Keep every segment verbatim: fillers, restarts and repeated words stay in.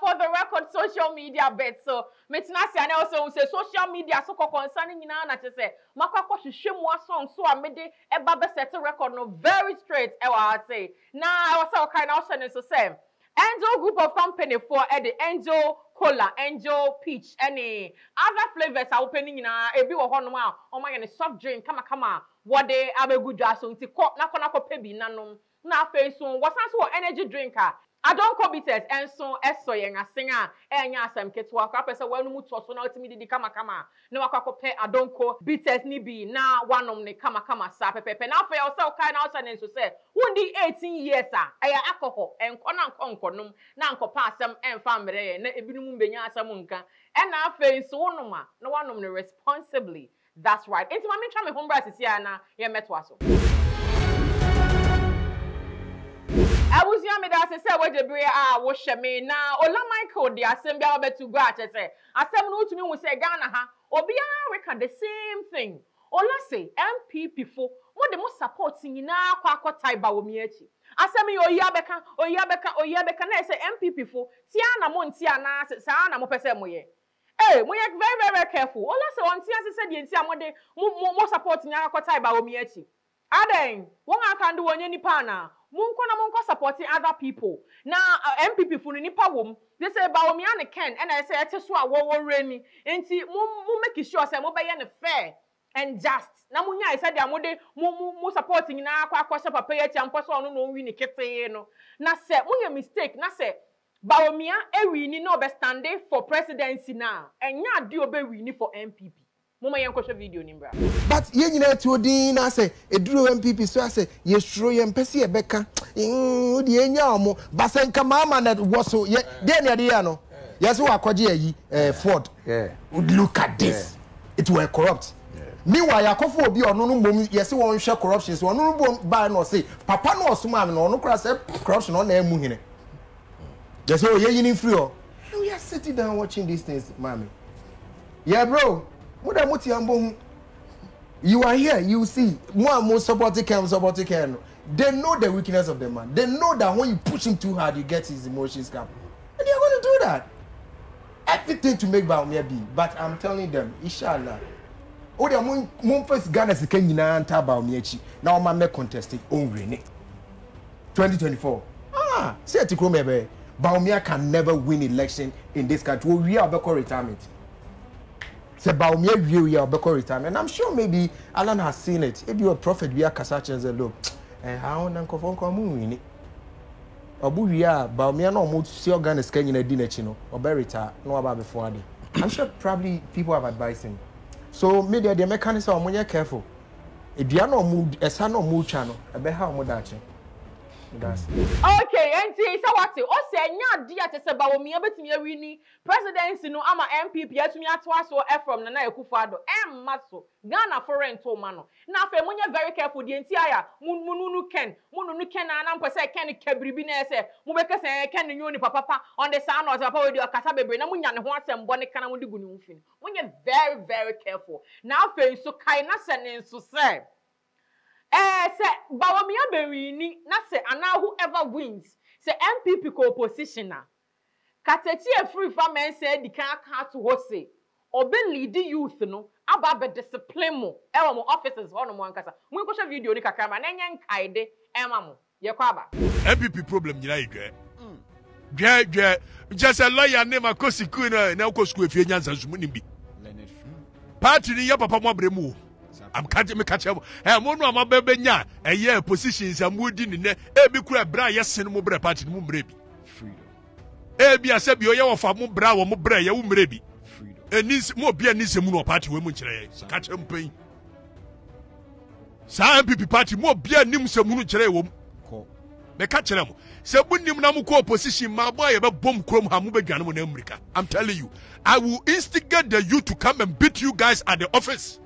For the record, social media bet. So, maintenant, si ane also say social media so ko concerning ina na chese. Makwakwo hwehwe mu aso so amede e ba be set record no very straight e wa say. Na I was all kind of saying so say. Angel group of company for the Angel Cola, Angel Peach, any other flavors are opening ina e bi wo ho no a o ma ye soft drink kama kama. What they abegudwa so nti ko na ko na ko pe bi nanom. Na afen so wasan so energy drinker. I don't call it and so as so young a singer and yasam kids walk up as a well mood to so now to me the kama kama. No, I can't pay. I don't call bitters ni be now one of the kama kama sap pepe. Now for yourself, kind of and so say, only eighteen years, sir. I am alcohol and conan conconum, nanko passam and family, and ebinum benyasa munka. And now face one no one, no one of the responsibly. That's right. It's my main time home brass here now. Yeah, met waso. I was young, I said, what the beer are, what shame now, or Michael, the assembly to go out, I said, I said, no to me, we say, Ghana, or be American, the same thing. Or let's say, M P P for what the most supporting in our Quaco type Bawumia. I said, me, or Yabeka, or Yabeka, or Yabeka, I say, M P P for Tiana Montiana, Sana Mopesemoye. Eh, we are very, very careful. Or let's say, on Tiana said, the Tiamode, more supporting our Quaco type Bawumia. Aden, one I can do on any pana. Munkona munko supporting other people. Now, uh, M P P funu ni pawum. They say Bawumia ne ken, and I say I just saw wo reni. Enti mu make sure say mo be ye ne fair and just. Na munya I said am de mu mu supporting na akwa akwa papa ye champo so no no wi ni kete no. Na say munya mistake na say Bawumia e wi ni no be standing for presidency now. Enya di obe wi ni for M P P. Mama yen kwosho video ni mbra. But ye nyina ti odin na say eduro M P P so say ye suro ye mpese ye beka. Mm odi enya omo basenka mama na woso ye den ye de ya no. Yes we akwaje ayi eh Ford. Yeah. Look at this. Yeah. It were corrupt. Meanwhile yakofo obi ono no mom yes won hwe corruptions ono no bom ba na say papa no oso ma me no ono kra say corruption on na emu hine. Yes we ye yin free o. We are sitting down watching these things, mommy. Yeah bro. You are here, you see. More and more support can, support can. They know the weakness of the man. They know that when you push him too hard, you get his emotions cap. And they are going to do that. Everything to make Bawumia be. But I'm telling them, inshallah. Oh, they are first Ghana to Kenya and Bawumia. Now my man contested Ongrini. twenty twenty-four. Ah, say it to Kromebe. Bawumia can never win election in this country. We are back for retirement. And I'm sure maybe Alan has seen it. If you're a prophet, we are Cassachans and look. And how on Uncle Fonko Moon? Obuya, Bawumia, no mood, see your gun is scanning a dinner chino, or Berita, no about before. I'm sure probably people have advised him. So maybe the mechanics are more careful. If you are no mood, a son of mood channel, a beha modachi. Okay, and see, so what you say, not dear to say Bawumia, but me a winning presidency, no, I'm an M P P, yet me at twice or from Nana Kufado, and Matsu, Ghana foreign to Mano. Now, for when you're very careful, the entire Mun Munu can, Munu can, and I'm per se can Kebribina say, Mubeka say, can you know Papa on the sound of the power of your Casabe, and when you want some bonnet can do good moving. When you're very, very careful. Now, for you so kindness and so sad. Eh, say Bawumia berini na say ana whoever wins say M P P ko oppositioner. Katechi e free farm men say di kan kan to ho say obe lead youth no aba be discipline mo e wo mo officers ho no mo ankasa. Mo ko video ni kakra ma na nyen kai de e ma mo ye ko aba. M P P problem nyina idwe. Mm. Dwe dwe just a lawyer name akosi ku na na ko school afie nyansa sumu nimbi. Party ni ya papa mo abremu. I'm catching me catch up. Hey, I'm no my baby nya. Hey, yeah, positions I'm wooden in there. Hey, be cool, bra. Yes, no more bra. Party, no more baby. Freedom. Hey, be a seb. You are for more bra. Or more bra. You are more baby. Freedom. And this more be a this more party. We must try. Catch him pain. Some people party more be a nim some more try. We. Me catch him. Some nim na mu ko position. My boy, be bomb chrome. Hamu be ganu in America. I'm telling you, I will instigate the youth to come and beat you guys at the office.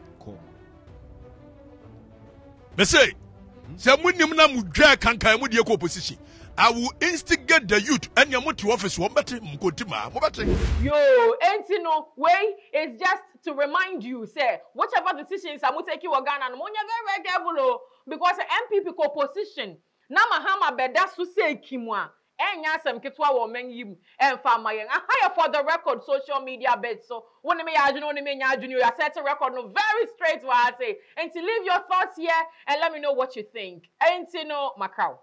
They say, I will instigate the youth and your motive office. Yo, ain't you no way? It's just to remind you, say, whatever decisions I will take you again, and when you're very careful, because the M P P co-position, now Mahama Beda Suse Kimwa, Enya sem kitwa wo menyim emfa mayen ahaya for the record social media bed so woni me ya adwene woni me nya adwene you set record no very straight what I say and to leave your thoughts here and let me know what you think ain't you know Macau.